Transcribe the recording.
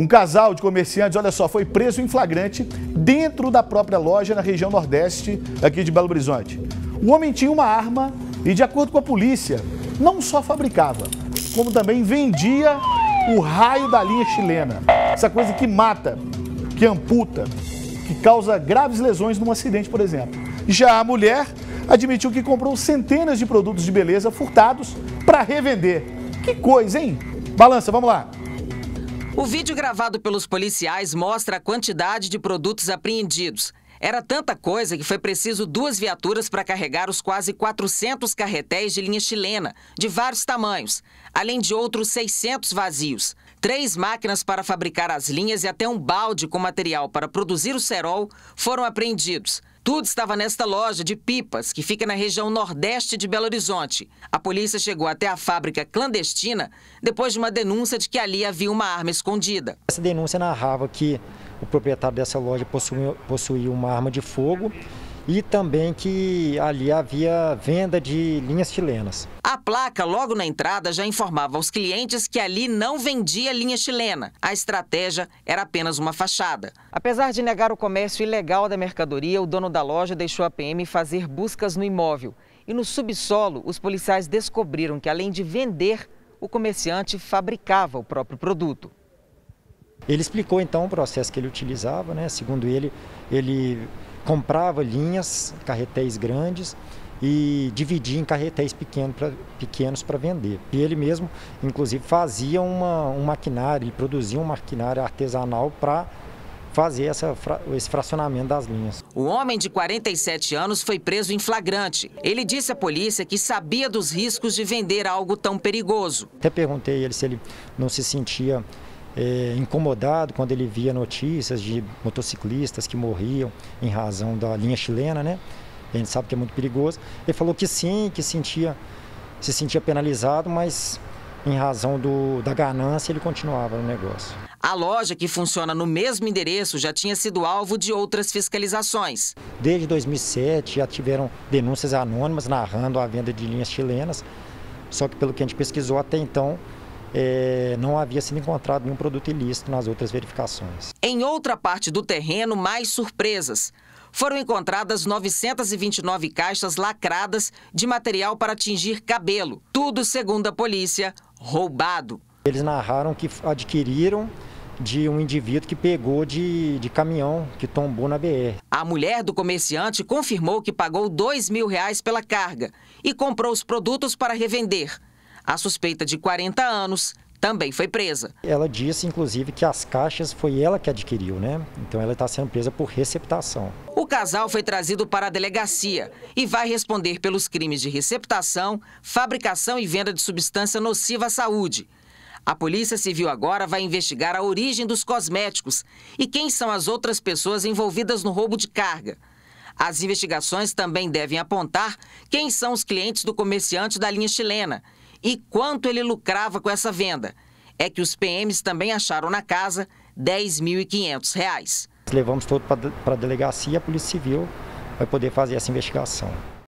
Um casal de comerciantes, olha só, foi preso em flagrante dentro da própria loja na região nordeste aqui de Belo Horizonte. O homem tinha uma arma e, de acordo com a polícia, não só fabricava, como também vendia o raio da linha chilena. Essa coisa que mata, que amputa, que causa graves lesões num acidente, por exemplo. Já a mulher admitiu que comprou centenas de produtos de beleza furtados para revender. Que coisa, hein? Balança, vamos lá. O vídeo gravado pelos policiais mostra a quantidade de produtos apreendidos. Era tanta coisa que foi preciso 2 viaturas para carregar os quase 400 carretéis de linha chilena, de vários tamanhos, além de outros 600 vazios, 3 máquinas para fabricar as linhas e até um balde com material para produzir o cerol foram apreendidos. Tudo estava nesta loja de pipas, que fica na região nordeste de Belo Horizonte. A polícia chegou até a fábrica clandestina depois de uma denúncia de que ali havia uma arma escondida. Essa denúncia narrava que o proprietário dessa loja possuía uma arma de fogo e também que ali havia venda de linhas chilenas. A placa logo na entrada já informava aos clientes que ali não vendia linha chilena. A estratégia era apenas uma fachada. Apesar de negar o comércio ilegal da mercadoria, o dono da loja deixou a PM fazer buscas no imóvel. E no subsolo, os policiais descobriram que, além de vender, o comerciante fabricava o próprio produto. Ele explicou então o processo que ele utilizava, né? Segundo ele, ele comprava linhas, carretéis grandes e dividia em carretéis pequenos para vender. E ele mesmo, inclusive, fazia um maquinário, ele produzia um maquinário artesanal para fazer esse fracionamento das linhas. O homem de 47 anos foi preso em flagrante. Ele disse à polícia que sabia dos riscos de vender algo tão perigoso. Até perguntei a ele se ele não se sentia incomodado quando ele via notícias de motociclistas que morriam em razão da linha chilena, né? A gente sabe que é muito perigoso. Ele falou que sim, que se sentia penalizado, mas em razão da ganância ele continuava no negócio. A loja, que funciona no mesmo endereço, já tinha sido alvo de outras fiscalizações. Desde 2007 já tiveram denúncias anônimas narrando a venda de linhas chilenas, só que pelo que a gente pesquisou até então, não havia sido encontrado nenhum produto ilícito nas outras verificações. Em outra parte do terreno, mais surpresas. Foram encontradas 929 caixas lacradas de material para tingir cabelo. Tudo, segundo a polícia, roubado. Eles narraram que adquiriram de um indivíduo que pegou de caminhão, que tombou na BR. A mulher do comerciante confirmou que pagou R$ 2.000 pela carga e comprou os produtos para revender. A suspeita, de 40 anos, também foi presa. Ela disse, inclusive, que as caixas foi ela que adquiriu, né? Então ela está sendo presa por receptação. O casal foi trazido para a delegacia e vai responder pelos crimes de receptação, fabricação e venda de substância nociva à saúde. A Polícia Civil agora vai investigar a origem dos cosméticos e quem são as outras pessoas envolvidas no roubo de carga. As investigações também devem apontar quem são os clientes do comerciante da linha chilena e quanto ele lucrava com essa venda. É que os PMs também acharam na casa R$ 10.500. Levamos todo para a delegacia, a Polícia Civil vai poder fazer essa investigação.